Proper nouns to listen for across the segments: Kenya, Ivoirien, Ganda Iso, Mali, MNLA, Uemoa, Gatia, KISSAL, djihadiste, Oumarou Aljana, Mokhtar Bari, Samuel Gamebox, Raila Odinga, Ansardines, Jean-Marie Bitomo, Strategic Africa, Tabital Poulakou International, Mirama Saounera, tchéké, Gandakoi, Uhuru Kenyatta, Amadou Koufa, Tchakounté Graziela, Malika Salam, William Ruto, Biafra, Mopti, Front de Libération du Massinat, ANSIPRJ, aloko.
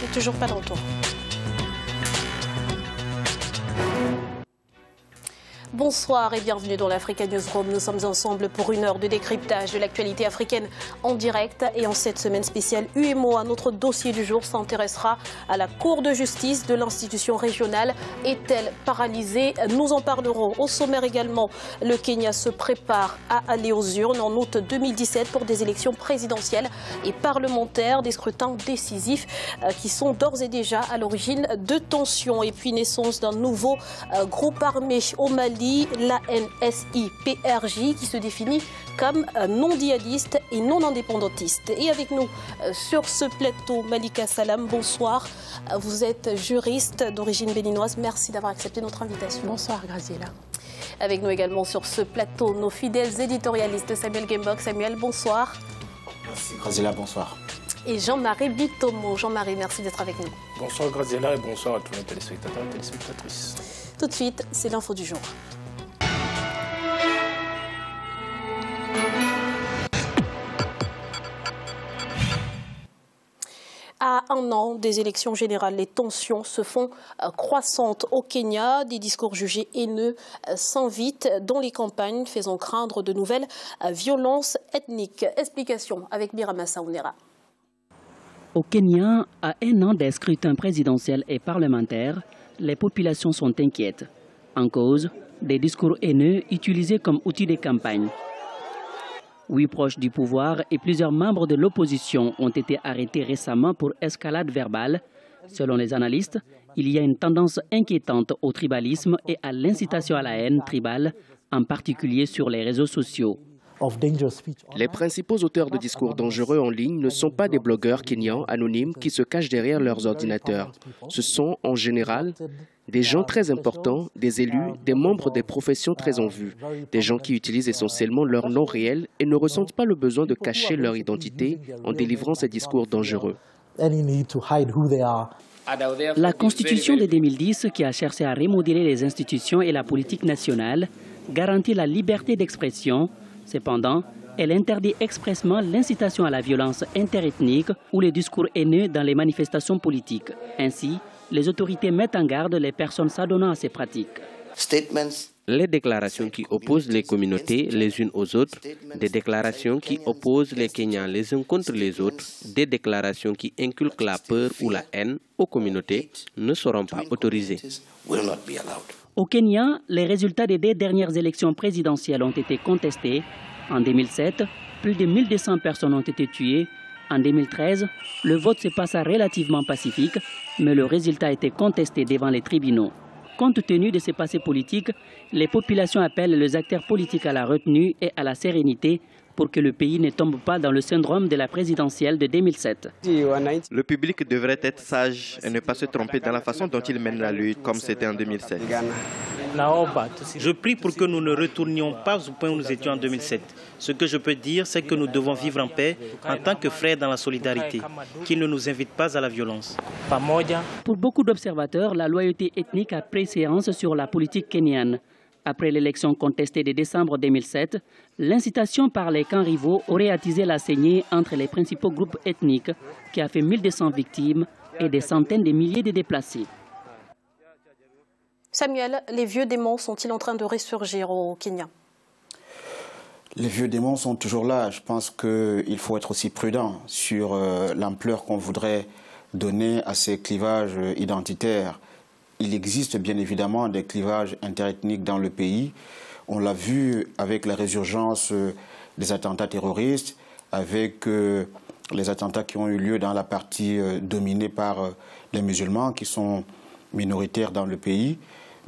J'ai toujours pas de retour. Bonsoir et bienvenue dans l'Africa Newsroom. Nous sommes ensemble pour une heure de décryptage de l'actualité africaine en direct. Et en cette semaine spéciale Uemoa, notre dossier du jour s'intéressera à la Cour de justice de l'institution régionale. Est-elle paralysée? Nous en parlerons. Au sommaire également, le Kenya se prépare à aller aux urnes en août 2017 pour des élections présidentielles et parlementaires, des scrutins décisifs qui sont d'ores et déjà à l'origine de tensions. Et puis naissance d'un nouveau groupe armé au Mali, la ANSIPRJ, qui se définit comme non-djihadiste et non-indépendantiste. Et avec nous sur ce plateau, Malika Salam, bonsoir. Vous êtes juriste d'origine béninoise. Merci d'avoir accepté notre invitation. Bonsoir, Graziella. Avec nous également sur ce plateau, nos fidèles éditorialistes Samuel Gamebox. Samuel, bonsoir. Merci, Graziella, bonsoir. Et Jean-Marie Bitomo. Jean-Marie, merci d'être avec nous. Bonsoir, Graziella, et bonsoir à tous les téléspectateurs et téléspectatrices. Tout de suite, c'est l'info du jour. À un an des élections générales, les tensions se font croissantes au Kenya. Des discours jugés haineux s'invitent dans les campagnes, faisant craindre de nouvelles violences ethniques. Explication avec Mirama Saounera. Au Kenya, à un an des scrutins présidentiels et parlementaires, les populations sont inquiètes. En cause, des discours haineux utilisés comme outils de campagne. 8 proches du pouvoir et plusieurs membres de l'opposition ont été arrêtés récemment pour escalade verbale. Selon les analystes, il y a une tendance inquiétante au tribalisme et à l'incitation à la haine tribale, en particulier sur les réseaux sociaux. Les principaux auteurs de discours dangereux en ligne ne sont pas des blogueurs kenyans anonymes qui se cachent derrière leurs ordinateurs. Ce sont, en général, des gens très importants, des élus, des membres des professions très en vue, des gens qui utilisent essentiellement leur nom réel et ne ressentent pas le besoin de cacher leur identité en délivrant ces discours dangereux. La Constitution de 2010, qui a cherché à remodeler les institutions et la politique nationale, garantit la liberté d'expression. Cependant, elle interdit expressément l'incitation à la violence interethnique ou les discours haineux dans les manifestations politiques. Ainsi, les autorités mettent en garde les personnes s'adonnant à ces pratiques. Les déclarations qui opposent les communautés les unes aux autres, des déclarations qui opposent les Kenyans les uns contre les autres, des déclarations qui inculquent la peur ou la haine aux communautés ne seront pas autorisées. Au Kenya, les résultats des 2 dernières élections présidentielles ont été contestés. En 2007, plus de 1200 personnes ont été tuées. En 2013, le vote se passa relativement pacifique, mais le résultat a été contesté devant les tribunaux. Compte tenu de ces passés politiques, les populations appellent les acteurs politiques à la retenue et à la sérénité pour que le pays ne tombe pas dans le syndrome de la présidentielle de 2007. Le public devrait être sage et ne pas se tromper dans la façon dont il mène la lutte, comme c'était en 2007. Je prie pour que nous ne retournions pas au point où nous étions en 2007. Ce que je peux dire, c'est que nous devons vivre en paix, en tant que frères dans la solidarité, qu'ils ne nous invitent pas à la violence. Pour beaucoup d'observateurs, la loyauté ethnique a préséance sur la politique kenyane. Après l'élection contestée de décembre 2007, l'incitation par les camps rivaux aurait attisé la saignée entre les principaux groupes ethniques qui a fait 1200 victimes et des centaines de milliers de déplacés. Samuel, les vieux démons sont-ils en train de ressurgir au Kenya? Les vieux démons sont toujours là. Je pense qu'il faut être aussi prudent sur l'ampleur qu'on voudrait donner à ces clivages identitaires. Il existe bien évidemment des clivages interethniques dans le pays. On l'a vu avec la résurgence des attentats terroristes, avec les attentats qui ont eu lieu dans la partie dominée par les musulmans qui sont minoritaires dans le pays.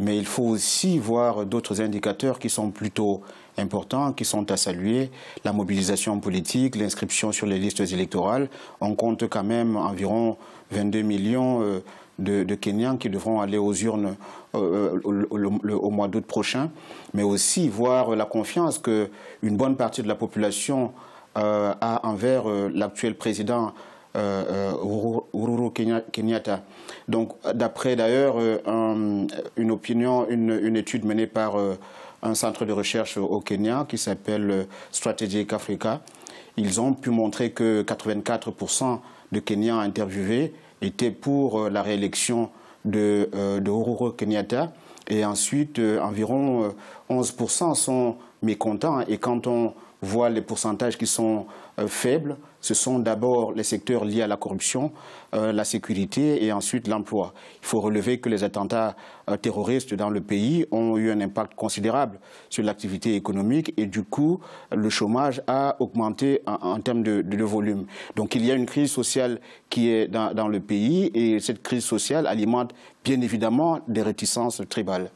Mais il faut aussi voir d'autres indicateurs qui sont plutôt importants, qui sont à saluer. La mobilisation politique, l'inscription sur les listes électorales. On compte quand même environ 22 millions de Kenyans qui devront aller aux urnes au mois d'août prochain, mais aussi voir la confiance qu'une bonne partie de la population a envers l'actuel président Uhuru Kenyatta. Donc, d'après d'ailleurs une étude menée par un centre de recherche au Kenya qui s'appelle Strategic Africa, ils ont pu montrer que 84% de Kenya interviewé était pour la réélection de Uhuru Kenyatta. Et ensuite, environ 11% sont mécontents. Et quand on voit les pourcentages qui sont faibles, ce sont d'abord les secteurs liés à la corruption, la sécurité et ensuite l'emploi. Il faut relever que les attentats terroristes dans le pays ont eu un impact considérable sur l'activité économique et du coup, le chômage a augmenté en termes de volume. Donc il y a une crise sociale qui est dans le pays et cette crise sociale alimente bien évidemment des réticences tribales.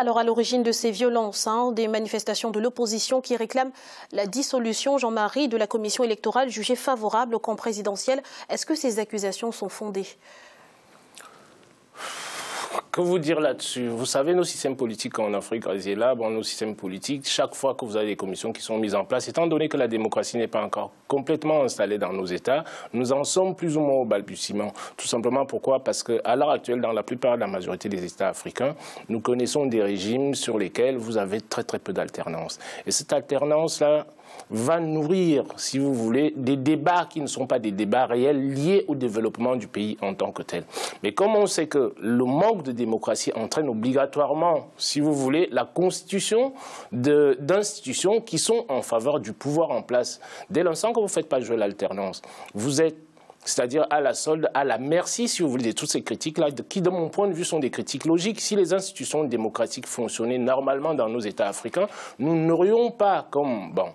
Alors à l'origine de ces violences, des manifestations de l'opposition qui réclament la dissolution, Jean-Marie, de la commission électorale jugée favorable au camp présidentiel. Est-ce que ces accusations sont fondées? Que vous dire là-dessus? Vous savez, nos systèmes politiques en Afrique, nos systèmes politiques, chaque fois que vous avez des commissions qui sont mises en place, étant donné que la démocratie n'est pas encore complètement installée dans nos États, nous en sommes plus ou moins au balbutiement. Tout simplement pourquoi? Parce qu'à l'heure actuelle, dans la plupart de la majorité des États africains, nous connaissons des régimes sur lesquels vous avez très très peu d'alternance. Et cette alternance-là va nourrir, si vous voulez, des débats qui ne sont pas des débats réels liés au développement du pays en tant que tel. Mais comme on sait que le manque de démocratie entraîne obligatoirement, si vous voulez, la constitution d'institutions qui sont en faveur du pouvoir en place. Dès l'instant que vous ne faites pas jouer l'alternance, vous êtes, c'est-à-dire à la solde, à la merci, si vous voulez, de toutes ces critiques-là, qui, de mon point de vue, sont des critiques logiques. Si les institutions démocratiques fonctionnaient normalement dans nos États africains, nous n'aurions pas comme... Bon,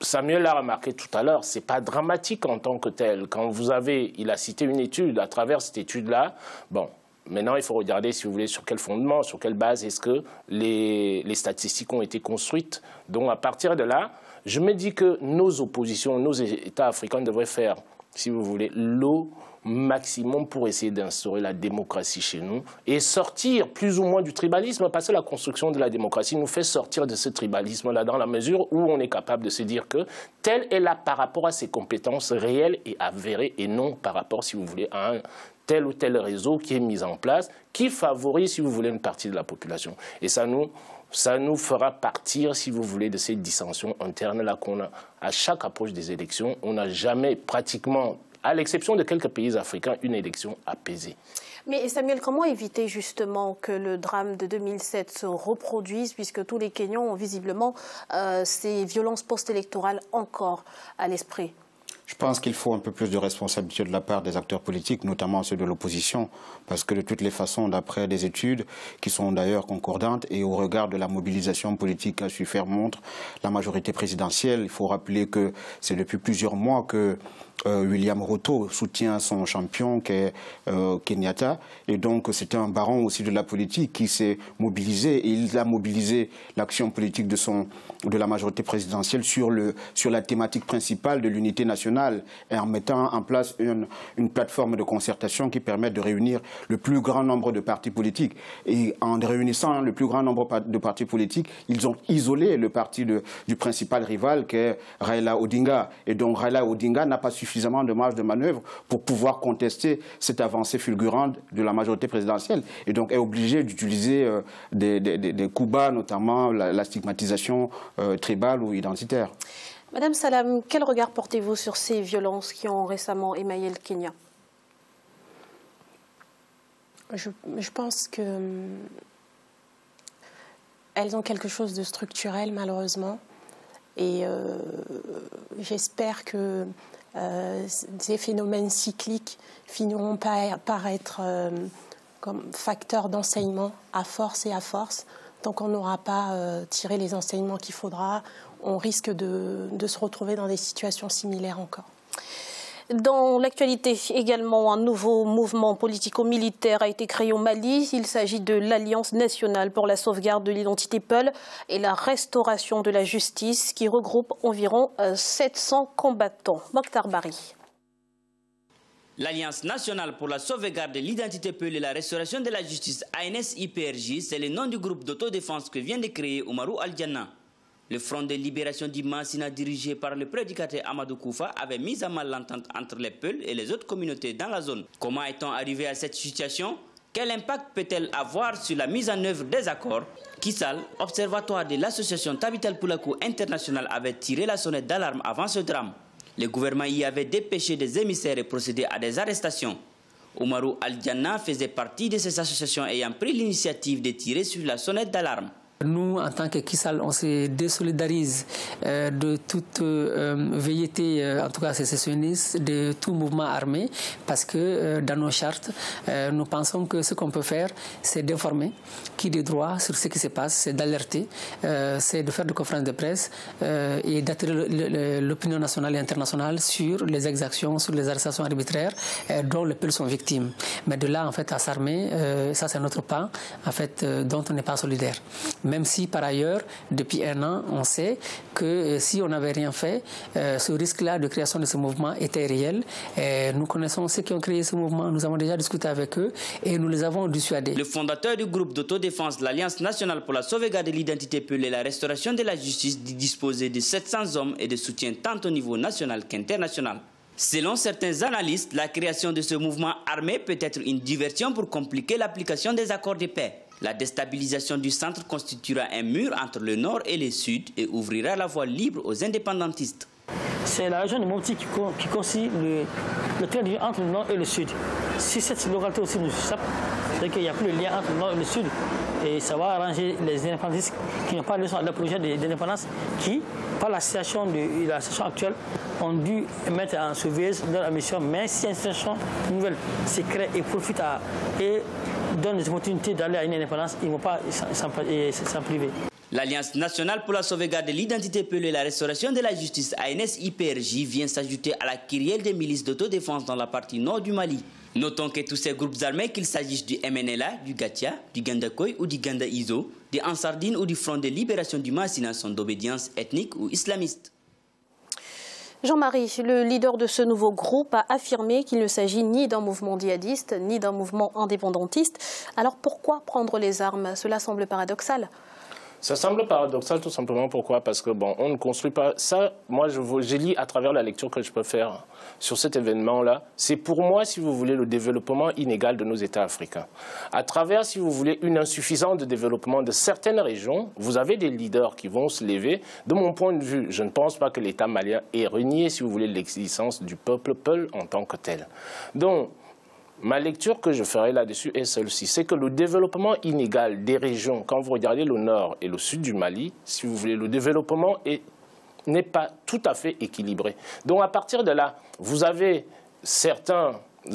Samuel l'a remarqué tout à l'heure, ce n'est pas dramatique en tant que tel. Quand vous avez, il a cité une étude, à travers cette étude-là, bon, maintenant il faut regarder, si vous voulez, sur quel fondement, sur quelle base est-ce que les statistiques ont été construites. Donc à partir de là, je me dis que nos oppositions, nos États africains devraient faire, si vous voulez, l'eau maximum pour essayer d'instaurer la démocratie chez nous et sortir plus ou moins du tribalisme, parce que la construction de la démocratie nous fait sortir de ce tribalisme-là dans la mesure où on est capable de se dire que tel est là par rapport à ses compétences réelles et avérées et non par rapport, si vous voulez, à un tel ou tel réseau qui est mis en place, qui favorise, si vous voulez, une partie de la population. Et ça nous fera partir, si vous voulez, de ces dissensions internes-là qu'on a à chaque approche des élections. On n'a jamais pratiquement, à l'exception de quelques pays africains, une élection apaisée. Mais Samuel, comment éviter justement que le drame de 2007 se reproduise, puisque tous les Kenyans ont visiblement ces violences post-électorales encore à l'esprit? Je pense qu'il faut un peu plus de responsabilité de la part des acteurs politiques, notamment ceux de l'opposition, parce que de toutes les façons, d'après des études qui sont d'ailleurs concordantes et au regard de la mobilisation politique qu'a su faire montre la majorité présidentielle, il faut rappeler que c'est depuis plusieurs mois que William Ruto soutient son champion qui est Kenyatta, et donc c'était un baron aussi de la politique qui s'est mobilisé, et il a mobilisé l'action politique de la majorité présidentielle sur la thématique principale de l'unité nationale, et en mettant en place une plateforme de concertation qui permette de réunir le plus grand nombre de partis politiques, et en réunissant le plus grand nombre de partis politiques, ils ont isolé le parti du principal rival qui est Raila Odinga, et donc Raila Odinga n'a pas suffisamment de marge de manœuvre pour pouvoir contester cette avancée fulgurante de la majorité présidentielle, et donc est obligé d'utiliser des coups bas, notamment la stigmatisation tribale ou identitaire. Madame Salam, quel regard portez-vous sur ces violences qui ont récemment émaillé le Kenya? Je pense que elles ont quelque chose de structurel, malheureusement, et j'espère que ces phénomènes cycliques finiront par être comme facteur d'enseignement à force et à force. Tant qu'on n'aura pas tiré les enseignements qu'il faudra, on risque de se retrouver dans des situations similaires encore. Dans l'actualité également, un nouveau mouvement politico-militaire a été créé au Mali. Il s'agit de l'Alliance nationale pour la sauvegarde de l'identité Peul et la restauration de la justice, qui regroupe environ 700 combattants. Mokhtar Bari. L'Alliance nationale pour la sauvegarde de l'identité Peul et la restauration de la justice, ANSIPRJ, c'est le nom du groupe d'autodéfense que vient de créer Oumarou Aljana. Le Front de Libération du Massinat, dirigé par le prédicateur Amadou Koufa, avait mis à mal l'entente entre les Peuls et les autres communautés dans la zone. Comment est-on arrivé à cette situation? Quel impact peut-elle avoir sur la mise en œuvre des accords? KISSAL, observatoire de l'association Tabital Poulakou International, avait tiré la sonnette d'alarme avant ce drame. le gouvernement y avait dépêché des émissaires et procédé à des arrestations. Oumarou Aljana faisait partie de ces associations ayant pris l'initiative de tirer sur la sonnette d'alarme. Nous, en tant que KISSAL, on se désolidarise de toute velléité, en tout cas sécessionniste, de tout mouvement armé, parce que dans nos chartes, nous pensons que ce qu'on peut faire, c'est d'informer qui des droits sur ce qui se passe, c'est d'alerter, c'est de faire des conférences de presse et d'attirer l'opinion nationale et internationale sur les exactions, sur les arrestations arbitraires dont les peuples sont victimes. Mais de là, en fait, à s'armer, ça c'est notre pas, en fait, dont on n'est pas solidaire. Même si, par ailleurs, depuis un an, on sait que si on n'avait rien fait, ce risque-là de création de ce mouvement était réel. Nous connaissons ceux qui ont créé ce mouvement, nous avons déjà discuté avec eux et nous les avons dissuadés. Le fondateur du groupe d'autodéfense, l'Alliance nationale pour la sauvegarde de l'identité peul et la restauration de la justice, dit disposer de 700 hommes et de soutien tant au niveau national qu'international. Selon certains analystes, la création de ce mouvement armé peut être une diversion pour compliquer l'application des accords de paix. La déstabilisation du centre constituera un mur entre le nord et le sud et ouvrira la voie libre aux indépendantistes. C'est la région de Mopti qui constitue le trait de lien entre le nord et le sud. Si cette localité aussi nous échappe, c'est qu'il n'y a plus de lien entre le nord et le sud. Et ça va arranger les indépendantistes qui n'ont pas le projet d'indépendance qui, par la situation actuelle, ont dû mettre en surveillance leur mission. Mais si une situation nouvelle se crée et profite et donne des opportunités d'aller à une indépendance, ils ne vont pas s'en priver. L'Alliance nationale pour la sauvegarde de l'identité peul et la restauration de la justice, ANSIPRJ, vient s'ajouter à la kyrielle des milices d'autodéfense dans la partie nord du Mali. Notons que tous ces groupes armés, qu'il s'agisse du MNLA, du Gatia, du Gandakoi ou du Ganda Iso, des Ansardines ou du Front de Libération du Massinat, sont d'obédience ethnique ou islamiste. Jean-Marie, le leader de ce nouveau groupe a affirmé qu'il ne s'agit ni d'un mouvement djihadiste, ni d'un mouvement indépendantiste. Alors pourquoi prendre les armes? Cela semble paradoxal. Ça semble paradoxal tout simplement. Pourquoi? Parce que bon, on ne construit pas ça. Moi, je lis à travers la lecture que je peux faire sur cet événement-là. C'est pour moi, si vous voulez, le développement inégal de nos États africains. À travers, si vous voulez, une insuffisance de développement de certaines régions, vous avez des leaders qui vont se lever. De mon point de vue, je ne pense pas que l'État malien ait renié, si vous voulez, l'existence du peuple peul en tant que tel. Donc, ma lecture que je ferai là-dessus est celle-ci, c'est que le développement inégal des régions, quand vous regardez le nord et le sud du Mali, si vous voulez, le développement n'est pas tout à fait équilibré. Donc à partir de là, vous avez certains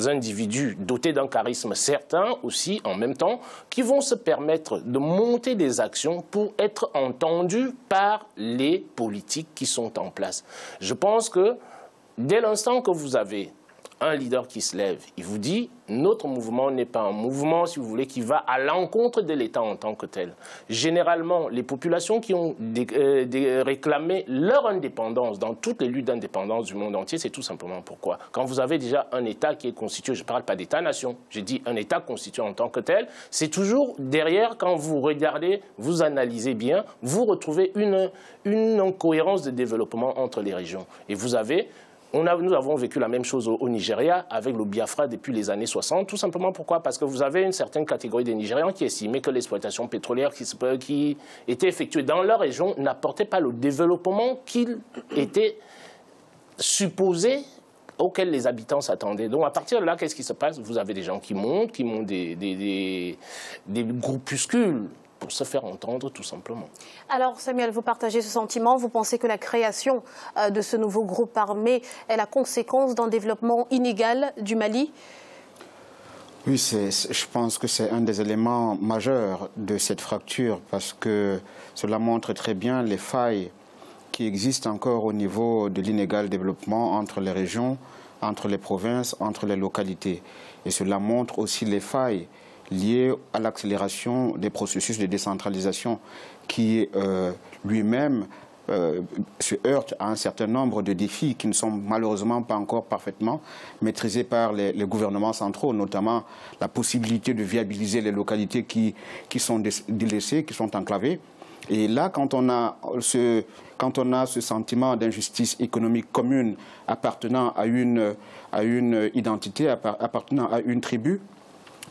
individus dotés d'un charisme, certains aussi en même temps, qui vont se permettre de monter des actions pour être entendus par les politiques qui sont en place. Je pense que dès l'instant que vous avez un leader qui se lève, il vous dit « notre mouvement n'est pas un mouvement, si vous voulez, qui va à l'encontre de l'État en tant que tel ». Généralement, les populations qui ont réclamé leur indépendance dans toutes les luttes d'indépendance du monde entier, c'est tout simplement pourquoi. Quand vous avez déjà un État qui est constitué, je ne parle pas d'État-nation, je dis un État constitué en tant que tel, c'est toujours derrière, quand vous regardez, vous analysez bien, vous retrouvez une incohérence de développement entre les régions. Et vous avez... nous avons vécu la même chose au Nigeria avec le Biafra depuis les années 60. Tout simplement pourquoi? Parce que vous avez une certaine catégorie des Nigérians qui estimait que l'exploitation pétrolière qui était effectuée dans leur région n'apportait pas le développement qu'il était supposé, auquel les habitants s'attendaient. Donc à partir de là, qu'est-ce qui se passe? Vous avez des gens qui montent des groupuscules pour se faire entendre tout simplement. Alors Samuel, vous partagez ce sentiment, vous pensez que la création de ce nouveau groupe armé est la conséquence d'un développement inégal du Mali? Oui, je pense que c'est un des éléments majeurs de cette fracture parce que cela montre très bien les failles qui existent encore au niveau de l'inégal développement entre les régions, entre les provinces, entre les localités. Et cela montre aussi les failles lié à l'accélération des processus de décentralisation qui lui-même se heurte à un certain nombre de défis qui ne sont malheureusement pas encore parfaitement maîtrisés par les gouvernements centraux, notamment la possibilité de viabiliser les localités qui sont délaissées, qui sont enclavées. Et là, quand on a ce sentiment d'injustice économique commune appartenant à une identité, appartenant à une tribu,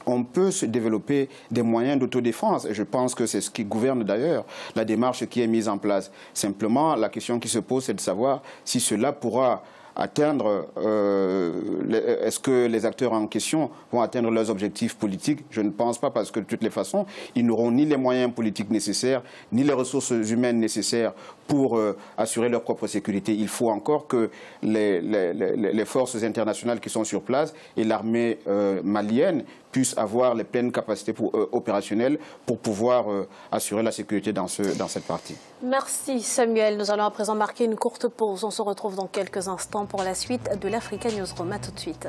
on peut se développer des moyens d'autodéfense. Et je pense que c'est ce qui gouverne d'ailleurs la démarche qui est mise en place. Simplement, la question qui se pose, c'est de savoir si cela pourra atteindre, est-ce que les acteurs en question vont atteindre leurs objectifs politiques? Je ne pense pas, parce que de toutes les façons, ils n'auront ni les moyens politiques nécessaires, ni les ressources humaines nécessaires pour assurer leur propre sécurité. Il faut encore que les forces internationales qui sont sur place et l'armée malienne puissent avoir les pleines capacités opérationnelles pour pouvoir assurer la sécurité dans cette partie. Merci Samuel. Nous allons à présent marquer une courte pause. On se retrouve dans quelques instants pour la suite de l'Africa Newsroom. A tout de suite.